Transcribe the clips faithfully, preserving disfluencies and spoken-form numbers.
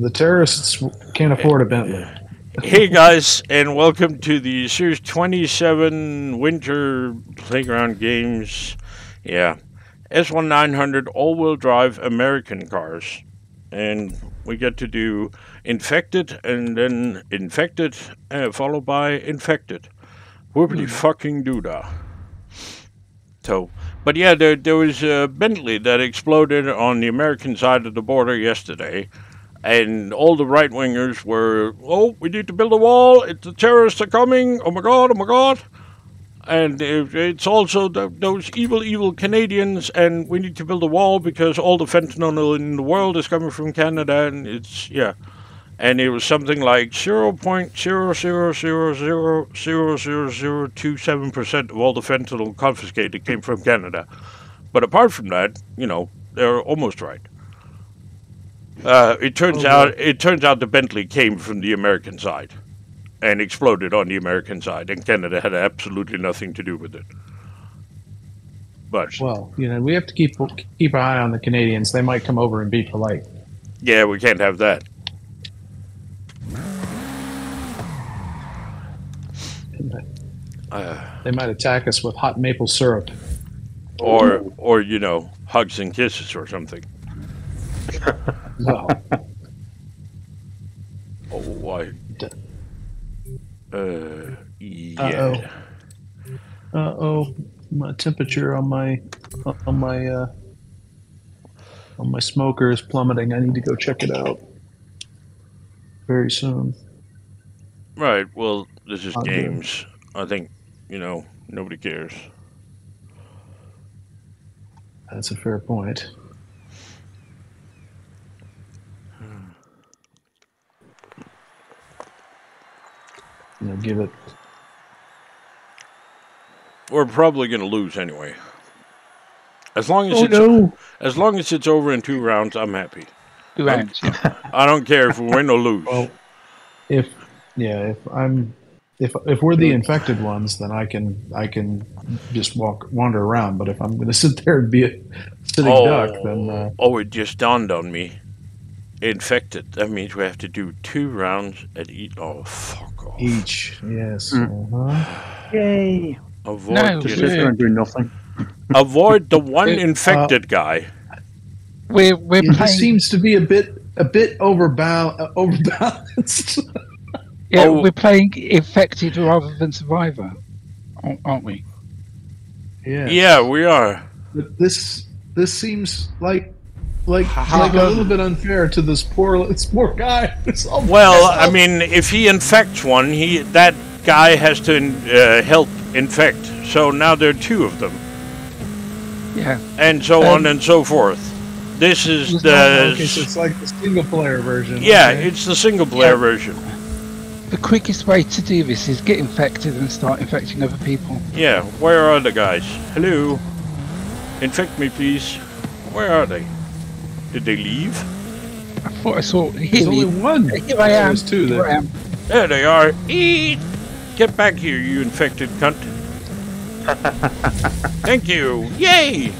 The terrorists can't afford a Bentley. Hey guys, and welcome to the Series twenty-seven Winter Playground Games. Yeah, S nineteen hundred all-wheel drive American cars, and we get to do infected, and then infected, uh, followed by infected. Whoopity fucking doodah. So, but yeah, there there was a Bentley that exploded on the American side of the border yesterday. And all the right-wingers were, oh, we need to build a wall. It's the terrorists are coming. Oh, my God. Oh, my God. And it's also the, those evil, evil Canadians. And we need to build a wall because all the fentanyl in the world is coming from Canada. And it's, yeah. And it was something like zero point zero zero zero zero zero zero zero two seven percent of all the fentanyl confiscated came from Canada. But apart from that, you know, they're almost right. Uh, it turns oh, out it turns out the Bentley came from the American side and exploded on the American side, and Canada had absolutely nothing to do with it. But well, you know, we have to keep keep an eye on the Canadians. They might come over and be polite. Yeah, we can't have that. Uh, they might attack us with hot maple syrup, or Ooh. or you know, hugs and kisses or something. No. Oh, I. Uh, yeah. Uh oh. Uh oh. My temperature on my on my uh, on my smoker is plummeting. I need to go check it out very soon. Right. Well, this is games. I think you know nobody cares. That's a fair point. You know, give it. We're probably going to lose anyway. As long as oh, it's no. as long as it's over in two rounds, I'm happy. Two rounds. I don't care if we win or lose. Well, if yeah, if I'm if if we're the infected ones, then I can I can just walk wander around. But if I'm going to sit there and be a sitting oh, duck, then uh, oh, it just dawned on me. Infected. That means we have to do two rounds at each. Oh, fuck off. Each, yes. Mm. Uh-huh. Yay. Avoid no, the going to do nothing. Avoid the one it, infected uh, guy. We're, we're yeah, playing. He seems to be a bit a bit overbal uh, overbalanced. Yeah, oh. We're playing infected rather than survivor, aren't we? Yeah. Yeah, we are. But this this seems like. Like, like a little bit unfair to this poor this poor guy. Well, I mean, if he infects one, he that guy has to uh, help infect. So now there are two of them. Yeah. And so um, on and so forth. This is it's the... Focus, it's like the single-player version. Yeah, okay? It's the single-player yeah. version. The quickest way to do this is get infected and start infecting other people. Yeah, where are the guys? Hello? Infect me, please. Where are they? Did they leave? I thought I saw... There's only one. Here I am. There's two there. There they are. Eat! Get back here, you infected cunt. Thank you. Yay!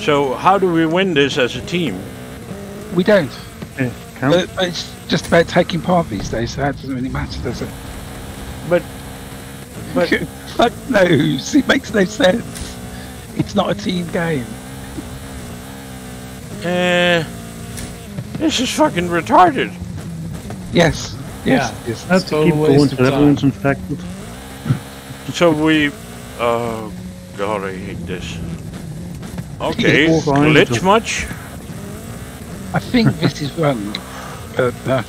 So, how do we win this as a team? We don't. Yeah, but, but it's just about taking part these days, so that doesn't really matter, does it? But... But fuck knows, it makes no sense. It's not a team game. Uh, this is fucking retarded. Yes. Yes. Yeah. Yes. That's all. Everyone's infected. So we. Oh god, I hate this. Okay. Glitch much? I think this is wrong. Uh, uh,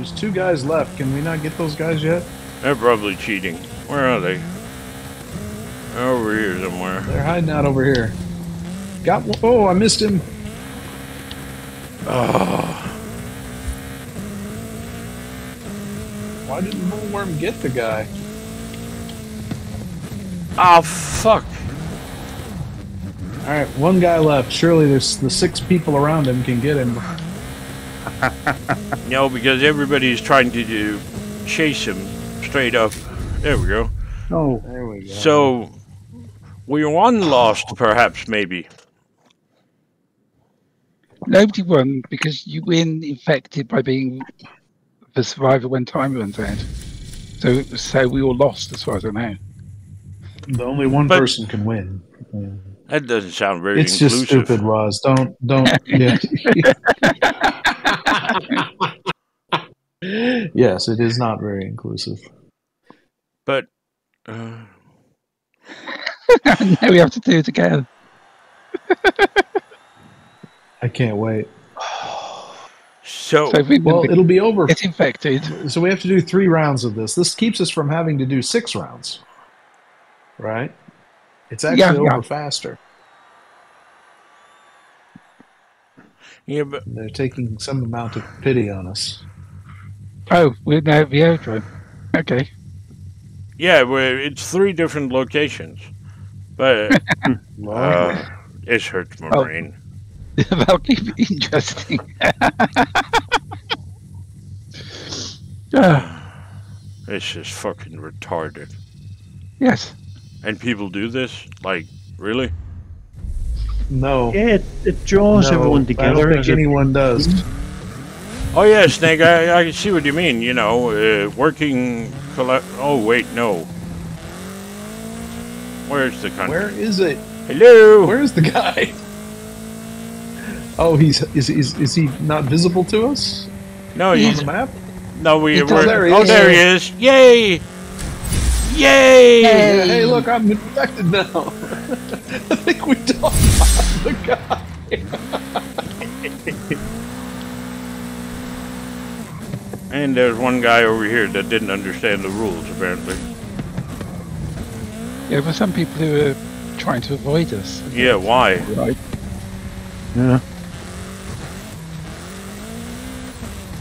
There's two guys left. Can we not get those guys yet? They're probably cheating. Where are they? They're over here somewhere. They're hiding out over here. Got one. Oh, I missed him. Oh. Why didn't Bullworm get the guy? Ah, fuck. Alright, one guy left. Surely there's the six people around him can get him. No, because everybody's trying to do, chase him straight up. There we go. Oh, there we go. So, we won, lost, perhaps, maybe. Nobody won, because you win infected by being the survivor when time runs out. So, so we all lost, as far as I know. The only one but person can win. Yeah. That doesn't sound very it's inclusive. It's just stupid, Roz. Don't, don't. Yeah. Yes, it is not very inclusive. But uh... now we have to do it again. I can't wait. So, so we, well, it'll be over. It's infected. So we have to do three rounds of this. This keeps us from having to do six rounds, right? It's actually yeah, over yeah. faster. Yeah, but they're taking some amount of pity on us. Oh, we're now at the outro. Okay. Yeah, we're, it's three different locations, but uh, it hurts, Maureen. Oh. That'll keep it interesting. This is fucking retarded. Yes. And people do this? Like, really? No. Yeah, it, it draws no, everyone together. I don't think anyone does. Oh, yeah, Snake, I, I see what you mean. You know, uh, working... Oh, wait, no. Where's the country? Where is it? Hello? Where's the guy? Oh, he's is is, is he not visible to us? No, he's... On the map? No, we were... Oh, there he is. Yay! Yay! Hey, hey, look, I'm infected now. I think we don't have the guy. And there's one guy over here that didn't understand the rules, apparently. Yeah, but some people who are trying to avoid us. Yeah, why? Right. Yeah.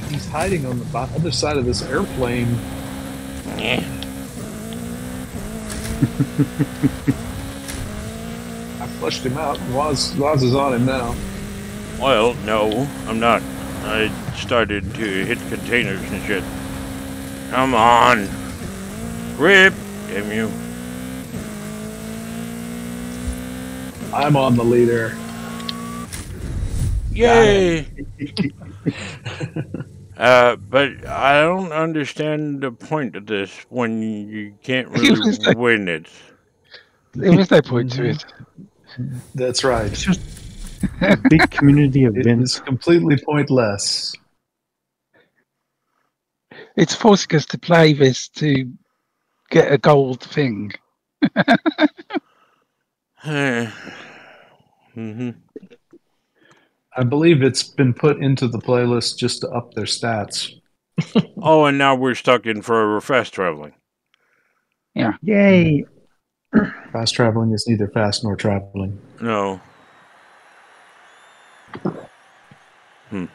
He's hiding on the other side of this airplane. Yeah. I flushed him out. Waz, Waz is on him now. Well, no, I'm not. I started to hit containers and shit. Come on. Rip, damn you. I'm on the leader. Yay! Uh, but I don't understand the point of this when you can't really like, win it. There was no point to it. That's right. It's just a big community event. It's completely pointless. It's forcing us to play this to get a gold thing. Mm-hmm. I believe it's been put into the playlist just to up their stats. Oh, and now we're stuck in for fast traveling. Yeah. Yay. Fast traveling is neither fast nor traveling. No. Hmm.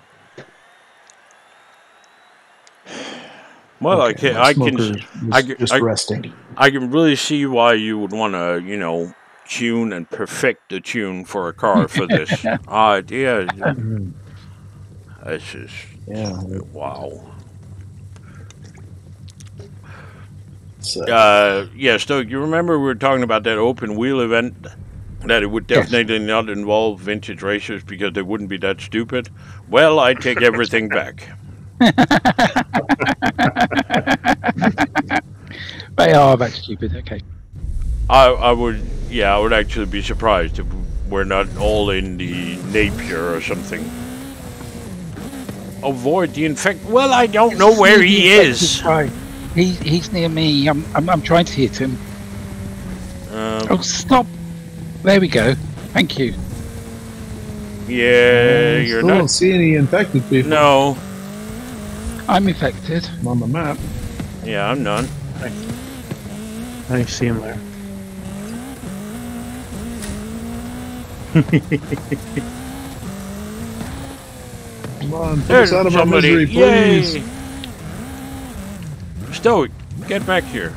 Well, okay. I can. I can. I can. Just I, resting. I can really see why you would want to, you know, tune and perfect the tune for a car for this idea. This is yeah. Wow. So. Uh, yeah, Stoke, you remember we were talking about that open wheel event that it would definitely yes. not involve vintage racers because they wouldn't be that stupid? Well, I take everything back. They are that stupid, okay. I, I would, yeah, I would actually be surprised if we're not all in the Napier or something. Avoid the infect. Well, I don't know where he is. He, he's near me. I'm, I'm, I'm trying to hit him. Um, oh, stop! There we go. Thank you. Yeah, um, you're still not. I don't see any infected people. No. I'm infected. I'm on the map. Yeah, I'm none. I, I see him there. Come on, put us out of our misery, please. Stoic, get back here.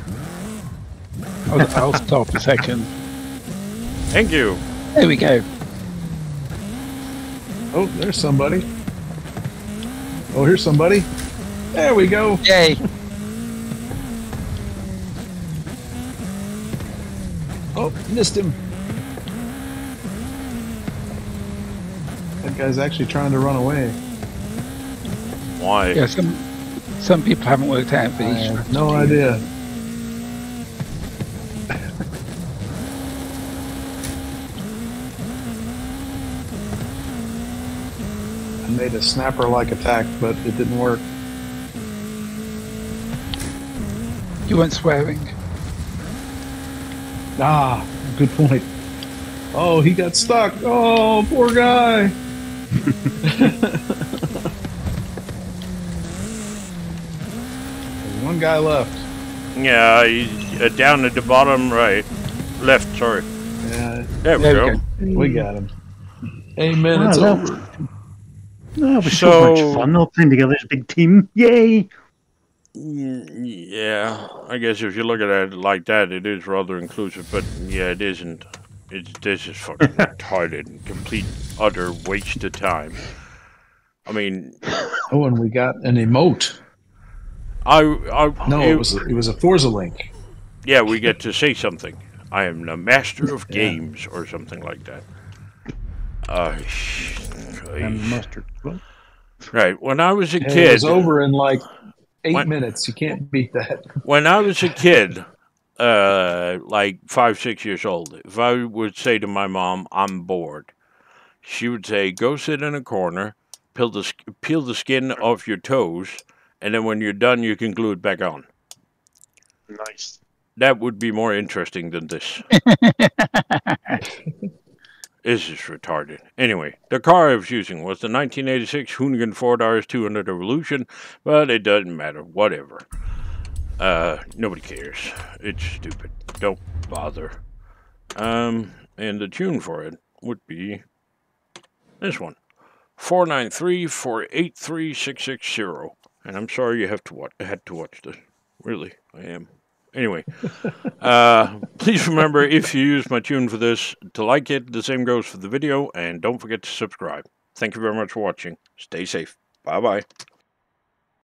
I'll, I'll stop a second. Thank you. There we go. Oh, there's somebody. Oh, here's somebody. There we go. Yay. Oh, missed him. That guy's actually trying to run away. Why? Yeah, some, some people haven't worked out for each other. No idea. I made a snapper-like attack, but it didn't work. You weren't swearing. Ah, good point. Oh, he got stuck. Oh, poor guy. One guy left. Yeah, he's uh, down at the bottom right. Left, sorry. Yeah. There we there go. We got, we got him. Eight minutes wow, over. That was so, so much fun all playing together as a big team. Yay! Yeah, I guess if you look at it like that, it is rather inclusive, but yeah, it isn't. It's, this is fucking retarded and complete utter waste of time. I mean... Oh, and we got an emote. I... I no, it, it was a, it was a Forza link. Yeah, we get to say something. I am the master of games, yeah. Or something like that. Uh, I'm master. Right, when I was a and kid... It was over in like... Eight when, minutes, you can't beat that. When I was a kid, uh, like five, six years old, if I would say to my mom, I'm bored, she would say, go sit in a corner, peel the, peel the skin off your toes, and then when you're done, you can glue it back on. Nice. That would be more interesting than this. This is retarded. Anyway, the car I was using was the nineteen eighty-six Hoonigan Ford R S two hundred Evolution, but it doesn't matter. Whatever. Uh, nobody cares. It's stupid. Don't bother. Um, and the tune for it would be this one. four nine three, four eight three, six six zero. And I'm sorry you have to watch, had to watch this. Really, I am. Anyway, uh, please remember, if you use my tune for this, to like it. The same goes for the video, and don't forget to subscribe. Thank you very much for watching. Stay safe. Bye-bye.